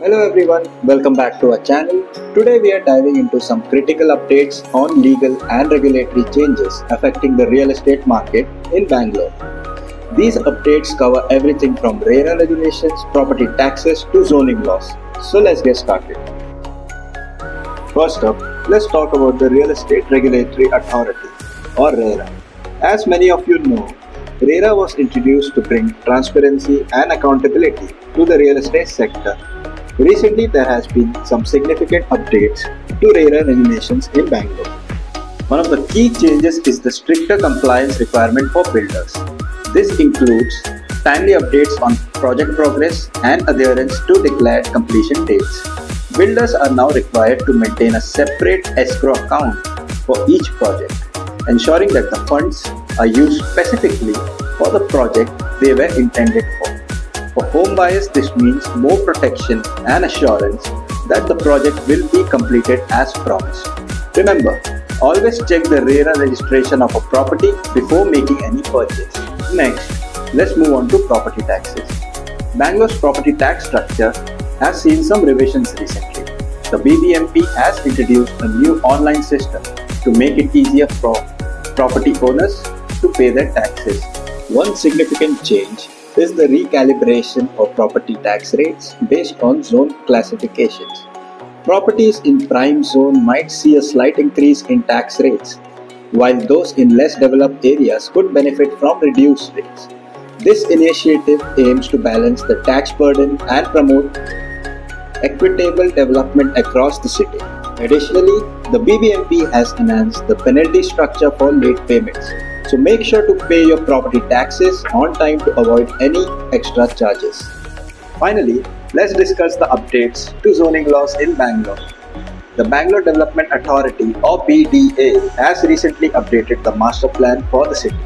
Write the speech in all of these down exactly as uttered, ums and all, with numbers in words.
Hello everyone, welcome back to our channel. Today we are diving into some critical updates on legal and regulatory changes affecting the real estate market in Bangalore. These updates cover everything from RERA regulations, property taxes to zoning laws. So let's get started. First up, let's talk about the Real Estate Regulatory Authority or RERA. As many of you know, RERA was introduced to bring transparency and accountability to the real estate sector. Recently, there has been some significant updates to RERA regulations in Bangalore. One of the key changes is the stricter compliance requirement for builders. This includes timely updates on project progress and adherence to declared completion dates. Builders are now required to maintain a separate escrow account for each project, ensuring that the funds are used specifically for the project they were intended for. For home buyers, this means more protection and assurance that the project will be completed as promised. Remember, always check the RERA registration of a property before making any purchase. Next, let's move on to property taxes. Bangalore's property tax structure has seen some revisions recently. The B B M P has introduced a new online system to make it easier for property owners to pay their taxes. One significant change is the recalibration of property tax rates based on zone classifications. Properties in prime zone might see a slight increase in tax rates, while those in less developed areas could benefit from reduced rates. This initiative aims to balance the tax burden and promote equitable development across the city. Additionally, the B B M P has enhanced the penalty structure for late payments, so make sure to pay your property taxes on time to avoid any extra charges. Finally, let's discuss the updates to zoning laws in Bangalore. The Bangalore Development Authority or B D A has recently updated the master plan for the city.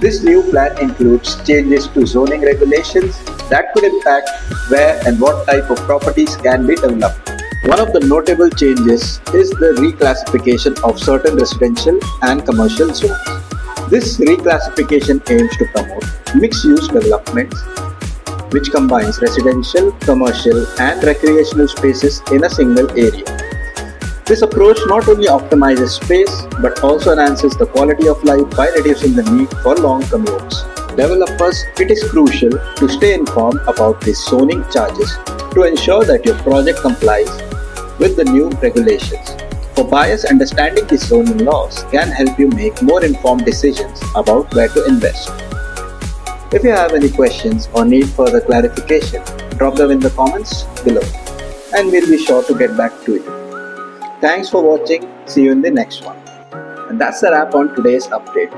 This new plan includes changes to zoning regulations that could impact where and what type of properties can be developed. One of the notable changes is the reclassification of certain residential and commercial zones. This reclassification aims to promote mixed-use developments, which combines residential, commercial, and recreational spaces in a single area. This approach not only optimizes space but also enhances the quality of life by reducing the need for long commutes. Developers, it is crucial to stay informed about these zoning charges to ensure that your project complies with the new regulations. For buyers, understanding these zoning laws can help you make more informed decisions about where to invest. If you have any questions or need further clarification, drop them in the comments below and we'll be sure to get back to you. Thanks for watching, see you in the next one. And that's a wrap on today's update.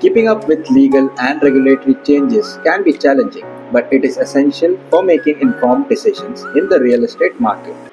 Keeping up with legal and regulatory changes can be challenging, but it is essential for making informed decisions in the real estate market.